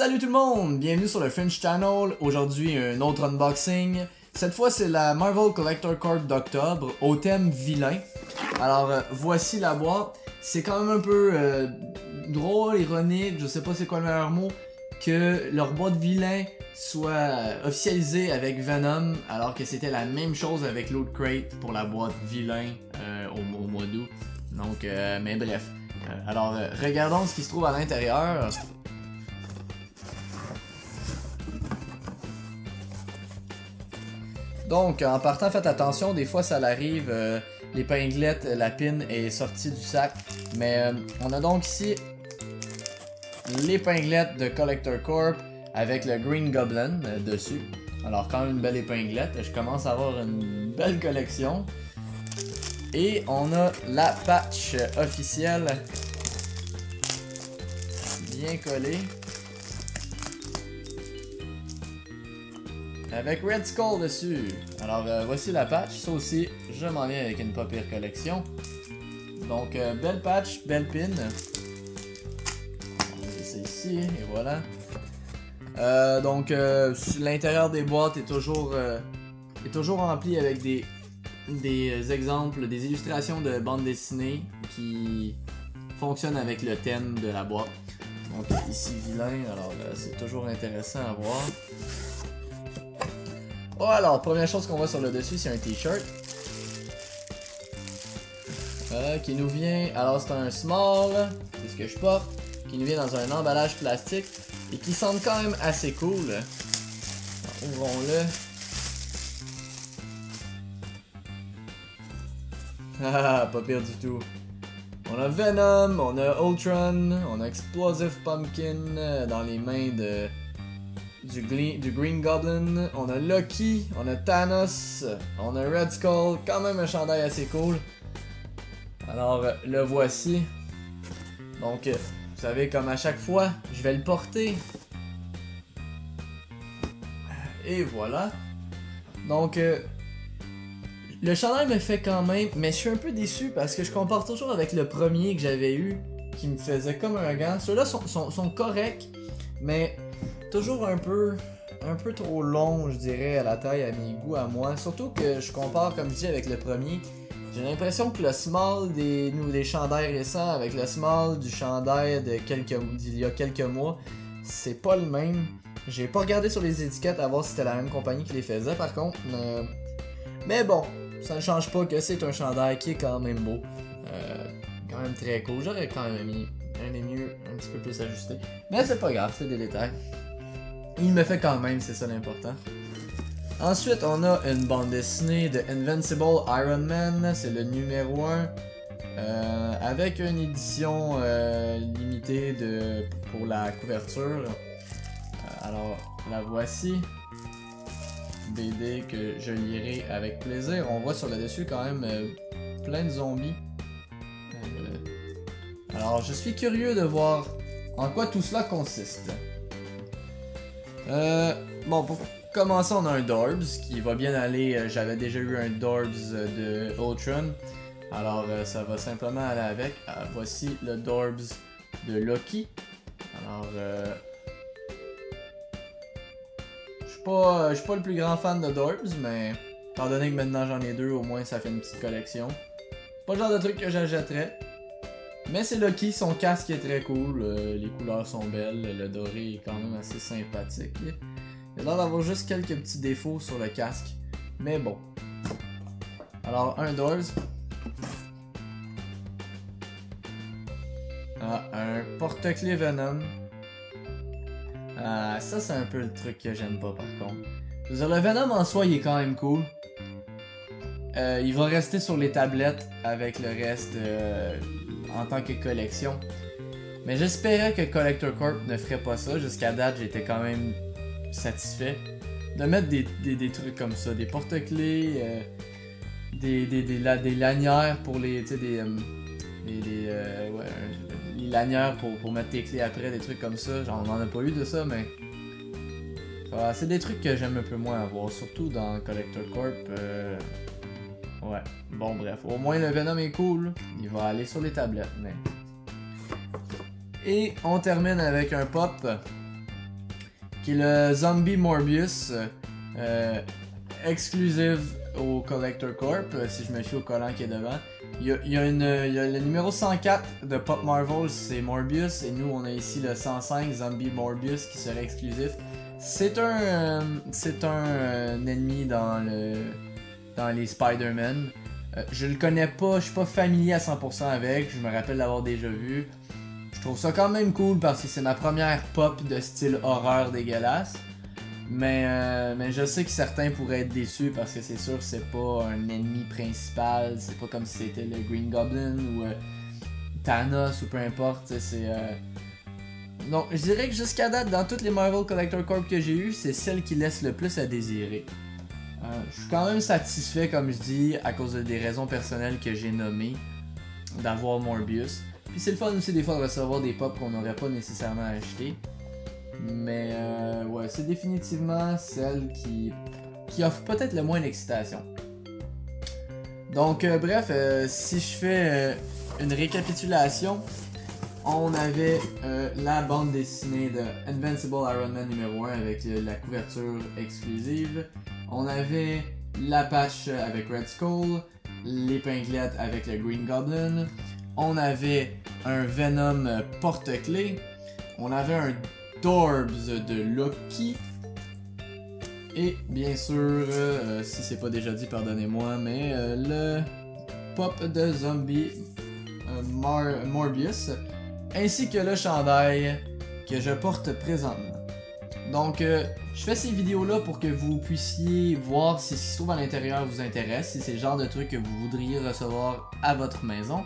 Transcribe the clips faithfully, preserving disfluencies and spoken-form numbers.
Salut tout le monde, bienvenue sur le Fringe Channel. Aujourd'hui, un autre unboxing. Cette fois, c'est la Marvel Collector Corps d'octobre au thème vilain. Alors, euh, voici la boîte. C'est quand même un peu euh, drôle, ironique, je sais pas c'est quoi le meilleur mot, que leur boîte vilain soit euh, officialisée avec Venom, alors que c'était la même chose avec l'autre crate pour la boîte vilain euh, au, au mois d'août. Donc, euh, mais bref. Euh, alors, euh, regardons ce qui se trouve à l'intérieur. Donc, en partant, faites attention, des fois ça l'arrive, euh, l'épinglette, la pin est sortie du sac. Mais euh, on a donc ici l'épinglette de Collector Corp avec le Green Goblin euh, dessus. Alors, quand même une belle épinglette, je commence à avoir une belle collection. Et on a la patch officielle, bien collée, avec Red Skull dessus. Alors euh, voici la patch, ça aussi je m'en viens avec une pas pire collection. Donc euh, belle patch, belle pin. C'est ici, et voilà. Euh, donc euh, l'intérieur des boîtes est toujours, euh, est toujours rempli avec des, des exemples, des illustrations de bandes dessinées qui fonctionnent avec le thème de la boîte. Donc ici vilain, alors euh, c'est toujours intéressant à voir. Oh, alors, première chose qu'on voit sur le dessus, c'est un t-shirt. Euh, qui nous vient. Alors, c'est un small, c'est ce que je porte. Qui nous vient dans un emballage plastique. Et qui semble quand même assez cool. Alors, ouvrons-le. Ah, pas pire du tout. On a Venom, on a Ultron, on a Explosive Pumpkin dans les mains de. Du, du Green Goblin, on a Loki, on a Thanos, on a Red Skull, quand même un chandail assez cool. Alors le voici. Donc vous savez, comme à chaque fois, je vais le porter. Et voilà. Donc euh, le chandail me fait quand même, mais je suis un peu déçu parce que je compare toujours avec le premier que j'avais eu, qui me faisait comme un gant. Ceux-là sont, sont, sont corrects, mais toujours un peu, un peu trop long, je dirais, à la taille, à mes goûts, à moi. Surtout que je compare, comme je dis, avec le premier. J'ai l'impression que le small des, nous, des chandails récents avec le small du chandail d'il y a quelques mois, c'est pas le même. J'ai pas regardé sur les étiquettes à voir si c'était la même compagnie qui les faisait, par contre. Mais, mais bon, ça ne change pas que c'est un chandail qui est quand même beau. Euh, quand même très cool. J'aurais quand même mis un des mieux, un petit peu plus ajusté. Mais c'est pas grave, c'est des détails. Il me fait quand même, c'est ça l'important. Ensuite, on a une bande dessinée de Invincible Iron Man, c'est le numéro un. Euh, avec une édition euh, limitée de, pour la couverture. Euh, alors, la voici. B D que je lirai avec plaisir. On voit sur le dessus quand même euh, plein de zombies. Euh, alors, je suis curieux de voir en quoi tout cela consiste. Euh, bon, pour commencer, on a un Dorbz qui va bien aller. J'avais déjà eu un Dorbz de Ultron, alors euh, ça va simplement aller avec. Ah, voici le Dorbz de Loki. Alors, euh, je suis pas, pas le plus grand fan de Dorbz, mais étant donné que maintenant j'en ai deux, au moins ça fait une petite collection. Pas le genre de truc que j'achèterais, mais c'est Loki, son casque est très cool, euh, les couleurs sont belles, le doré est quand même assez sympathique. Il a l'air d'avoir juste quelques petits défauts sur le casque, mais bon. Alors, un Dorbz. Ah, un porte-clés Venom. Ah, ça c'est un peu le truc que j'aime pas par contre. Je veux dire, le Venom en soi, il est quand même cool. Euh, il va rester sur les tablettes avec le reste... Euh, en tant que collection, mais j'espérais que Collector Corp ne ferait pas ça. Jusqu'à date, j'étais quand même satisfait de mettre des, des, des trucs comme ça, des porte-clés, euh, des, des, des, la, des lanières pour les, tu sais, des, euh, des, des euh, ouais, les lanières pour, pour mettre tes clés après, des trucs comme ça. Genre, on en a pas eu de ça, mais voilà, c'est des trucs que j'aime un peu moins avoir, surtout dans Collector Corp. Euh... Ouais, bon bref, au moins le Venom est cool, il va aller sur les tablettes, mais... Et on termine avec un pop. qui est le Zombie Morbius, euh, exclusive au Collector Corps, si je me fie au collant qui est devant. Il y a, il y a, une, il y a le numéro cent quatre de Pop Marvel, c'est Morbius, et nous on a ici le cent cinq, Zombie Morbius, qui serait exclusif. C'est un, euh, c'est un euh, ennemi dans, le, dans les Spider-Man. Euh, je le connais pas, je suis pas familier à cent pour cent avec, je me rappelle l'avoir déjà vu. Je trouve ça quand même cool parce que c'est ma première pop de style horreur dégueulasse. Mais, euh, mais je sais que certains pourraient être déçus parce que c'est sûr c'est pas un ennemi principal, c'est pas comme si c'était le Green Goblin ou euh, Thanos ou peu importe, c'est... Euh... Donc je dirais que jusqu'à date, dans toutes les Marvel Collector Corps que j'ai eues, c'est celle qui laisse le plus à désirer. Euh, je suis quand même satisfait, comme je dis, à cause des raisons personnelles que j'ai nommées, d'avoir Morbius. Puis c'est le fun aussi des fois de recevoir des pops qu'on n'aurait pas nécessairement acheté. Mais euh, ouais, c'est définitivement celle qui, qui offre peut-être le moins d'excitation. Donc euh, bref, euh, si je fais euh, une récapitulation, on avait euh, la bande dessinée de Invincible Iron Man numéro un avec euh, la couverture exclusive. On avait la patch avec Red Skull, l'épinglette avec le Green Goblin. On avait un Venom porte-clés. On avait un Dorbz de Loki. Et bien sûr, euh, si c'est pas déjà dit, pardonnez-moi, mais euh, le pop de Zombie euh, Mar- Morbius. Ainsi que le chandail que je porte présentement. Donc, euh, je fais ces vidéos-là pour que vous puissiez voir si ce qui se trouve à l'intérieur vous intéresse, si c'est le genre de truc que vous voudriez recevoir à votre maison.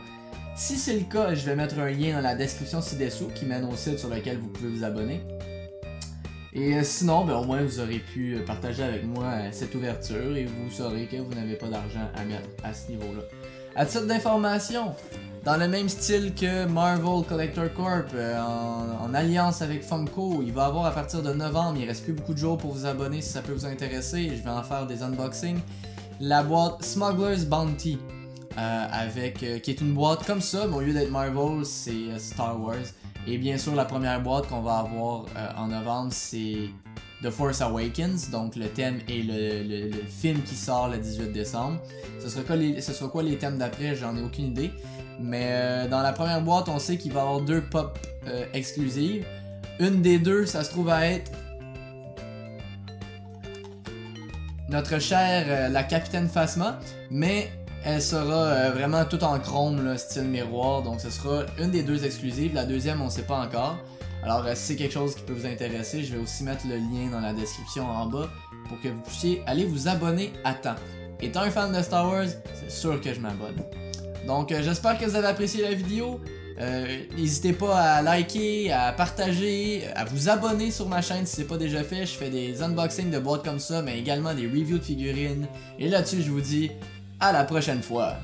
Si c'est le cas, je vais mettre un lien dans la description ci-dessous qui mène au site sur lequel vous pouvez vous abonner. Et euh, sinon, ben, au moins vous aurez pu partager avec moi euh, cette ouverture et vous saurez que vous n'avez pas d'argent à mettre à ce niveau-là. À titre d'information, dans le même style que Marvel Collector Corp, euh, en, en alliance avec Funko, il va avoir à partir de novembre, il reste plus beaucoup de jours pour vous abonner si ça peut vous intéresser, je vais en faire des unboxings, la boîte Smuggler's Bounty. Euh, avec, euh, qui est une boîte comme ça, mais au lieu d'être Marvel, c'est euh, Star Wars. Et bien sûr, la première boîte qu'on va avoir euh, en novembre, c'est The Force Awakens. Donc le thème et le, le, le film qui sort le dix-huit décembre. Ce sera quoi les, ce sera quoi les thèmes d'après, j'en ai aucune idée. Mais euh, dans la première boîte, on sait qu'il va y avoir deux pop euh, exclusives. Une des deux, ça se trouve à être notre chère, euh, la Capitaine Phasma. Mais... elle sera euh, vraiment toute en chrome, là, style miroir, donc ce sera une des deux exclusives, la deuxième on ne sait pas encore. Alors euh, si c'est quelque chose qui peut vous intéresser, je vais aussi mettre le lien dans la description en bas pour que vous puissiez aller vous abonner à temps. Étant un fan de Star Wars, c'est sûr que je m'abonne. Donc euh, j'espère que vous avez apprécié la vidéo, euh, n'hésitez pas à liker, à partager, à vous abonner sur ma chaîne si ce n'est pas déjà fait. Je fais des unboxings de boîtes comme ça, mais également des reviews de figurines, et là-dessus je vous dis... à la prochaine fois!